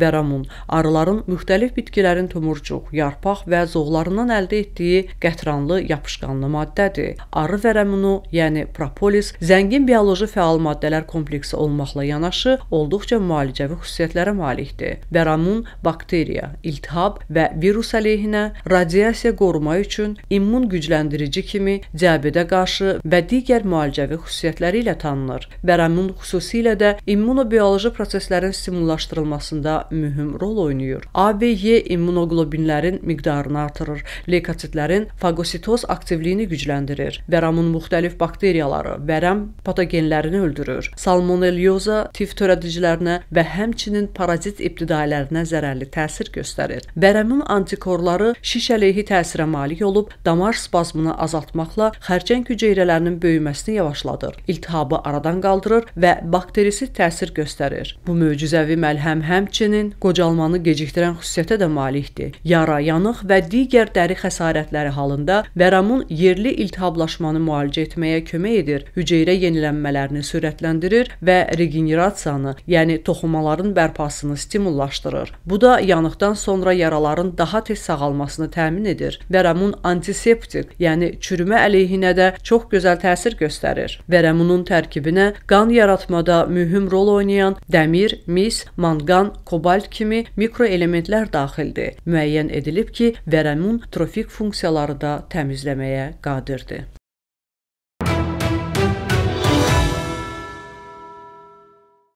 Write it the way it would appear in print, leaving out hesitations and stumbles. vəramun, arıların müxtəlif bitkilərin tumurcuq, yarpaq və zoğlarından əldə etdiyi qətranlı, yapışqanlı maddədir. Arı vəramunu, yəni propolis, zəngin bioloji fəal maddələr kompleksi olmaqla yanaşı, olduqca müalicəvi xüsusiyyətlərə malikdir. Vəramun bakteriya, iltihab və virus əleyhinə, radiasiya qoruma üçün immun gücləndirici kimi diabetə qarşı və digər müalicəvi xüsusiyyətləri ilə tanınır. Vəramun xüsusilə də immunobioloji proseslərin stimullaşdırılmasında mühüm rol oynayır. ABY immunoglobinlərin miqdarını artırır, leykositlərin fagositoz aktivliyini gücləndirir. Vəramun müxtəlif bakteriyaları, vərəm patogenlərini öldürür. Salmonelyoza, tif törədicilərinə və həmçinin parazit ibtidailərinə zərərli təsir göstərir. Vəramun antikorları şiş əleyhi təsirə malik olub, damar spazmını azaltmaqla xərçəng hüceyrələrinin böyüməsini yavaşladır, iltihabı aradan qaldırır və bakterisi təsir göstərir. Bu möcüzəvi məlhəm həmçinin qocalmanı gecikdirən xüsusiyyətə də malikdir. Yara, yanıq və digər dəri xəsarətləri halında vəramun yerli iltihablaşmanı müalicə etməyə kömək edir, hüceyrə yenilənmələrini sürətləndirir və regenerasiyanı, yəni toxumaların bərpasını stimullaşdırır. Bu da yanıqdan sonra yaraların daha tez sağalmasını təmin edir. Vəramun antiseptik, yəni çürümə əleyhinə də çox gözəl təsir göstərir. Vəramunun tərkibinə qan yaratmada mühüm rol oynayan dəmir, mis, manqan, kobalt kimi mikroelementlər daxildir. Müəyyən edilib ki, vəramun trofik funksiyaları da təmizləməyə qadirdir.